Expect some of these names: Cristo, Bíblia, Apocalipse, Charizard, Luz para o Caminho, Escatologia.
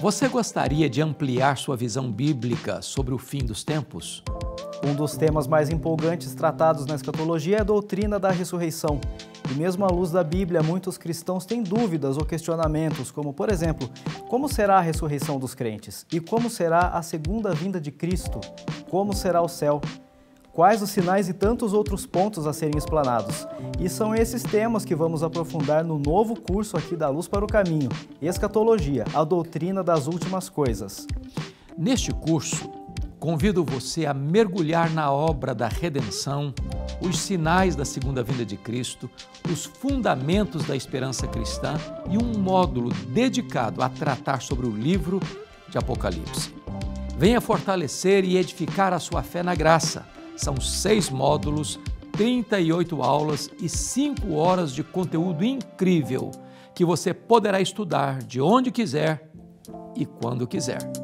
Você gostaria de ampliar sua visão bíblica sobre o fim dos tempos? Um dos temas mais empolgantes tratados na escatologia é a doutrina da ressurreição. E mesmo à luz da Bíblia, muitos cristãos têm dúvidas ou questionamentos, como, por exemplo, como será a ressurreição dos crentes? E como será a segunda vinda de Cristo? Como será o céu? Quais os sinais e tantos outros pontos a serem explanados? E são esses temas que vamos aprofundar no novo curso aqui da Luz para o Caminho, Escatologia, a doutrina das últimas coisas. Neste curso, convido você a mergulhar na obra da redenção, os sinais da segunda vinda de Cristo, os fundamentos da esperança cristã e um módulo dedicado a tratar sobre o livro de Apocalipse. Venha fortalecer e edificar a sua fé na graça. São 6 módulos, 38 aulas e 5 horas de conteúdo incrível que você poderá estudar de onde quiser e quando quiser.